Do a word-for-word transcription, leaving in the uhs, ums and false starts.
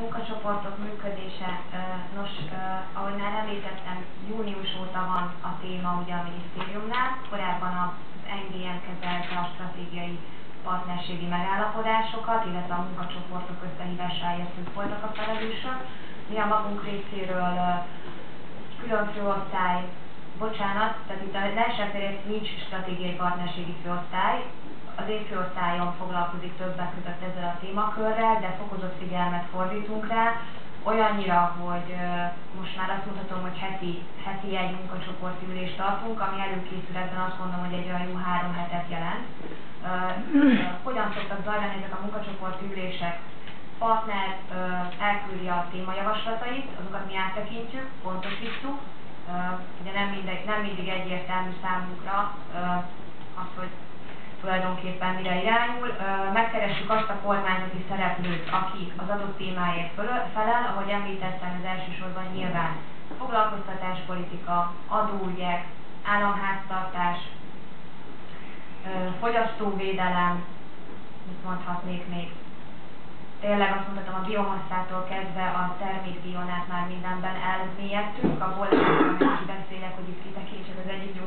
munkacsoportok működése, nos, ahogy már említettem, június óta van a téma ugye a minisztériumnál, korábban az en gé en kezelte a stratégiai partnerségi megállapodásokat, illetve a munkacsoportok összehívásáért ők voltak a felelősök. Mi a magunk részéről külön főosztály, bocsánat, tehát itt az elsőférés nincs stratégiai partnerségi főosztály, az én főosztályon foglalkozik többek között ezzel a témakörrel, de fokozott figyelmet fordítunk rá, olyannyira, hogy most már azt mondhatom, hogy heti, heti egy munkacsoporti ülést tartunk, ami előkészületben azt mondom, hogy egy olyan jó három hetet jelent. Hogyan szoktak zajlani ezek a munkacsoporti ülések? Partner elküldi a témajavaslatait, azokat mi áttekintjük, pontosítjuk, de nem mindig, nem mindig egyértelmű számunkra az, hogy tulajdonképpen mire irányul. Megkeressük azt a kormányzati szereplőt, aki az adott témáért felel, ahogy említettem, az elsősorban nyilván foglalkoztatáspolitika, adóügyek, államháztartás, fogyasztóvédelem, mit mondhatnék még? Tényleg azt mondhatom, a biomasszától kezdve a termékdíjon át már mindenben elmélyedtünk, ahol már is beszélek, hogy itt kitekintsek az egyik